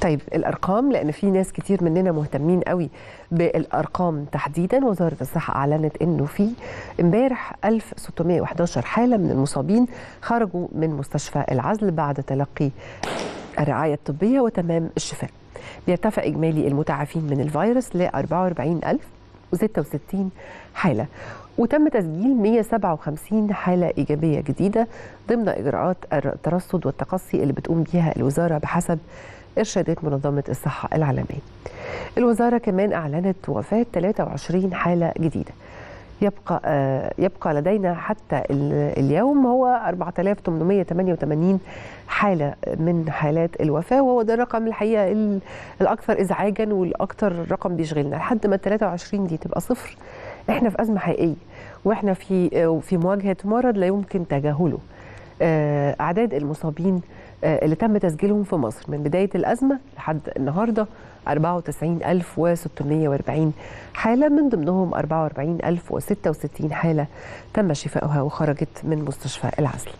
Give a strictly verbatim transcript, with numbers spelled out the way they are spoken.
طيب الأرقام، لأن في ناس كتير مننا مهتمين قوي بالأرقام تحديدا. وزارة الصحة أعلنت أنه في امبارح ألف وستمائة وأحد عشر حالة من المصابين خرجوا من مستشفى العزل بعد تلقي الرعاية الطبية وتمام الشفاء. بيرتفع إجمالي المتعافين من الفيروس ل أربعة وأربعين ألف وستة وستين حالة، وتم تسجيل مائة وسبعة وخمسين حالة إيجابية جديدة ضمن إجراءات الترصد والتقصي اللي بتقوم بيها الوزارة بحسب إرشادات منظمة الصحة العالمية. الوزارة كمان أعلنت وفاة ثلاثة وعشرين حالة جديدة. يبقى يبقى لدينا حتى اليوم هو أربعة آلاف وثمانمائة وثمانية وثمانين حالة من حالات الوفاة، وهو ده الرقم الحقيقة الأكثر إزعاجا والأكثر رقم بيشغلنا. لحد ما ثلاثة وعشرين دي تبقى صفر، احنا في أزمة حقيقية، واحنا في في مواجهة مرض لا يمكن تجاهله. أعداد المصابين اللي تم تسجيلهم في مصر من بداية الأزمة لحد النهاردة أربعة وتسعين ألف وستمائة وأربعين حالة، من ضمنهم أربعة وأربعين ألف وستة وستين حالة تم شفائها وخرجت من مستشفى العزل.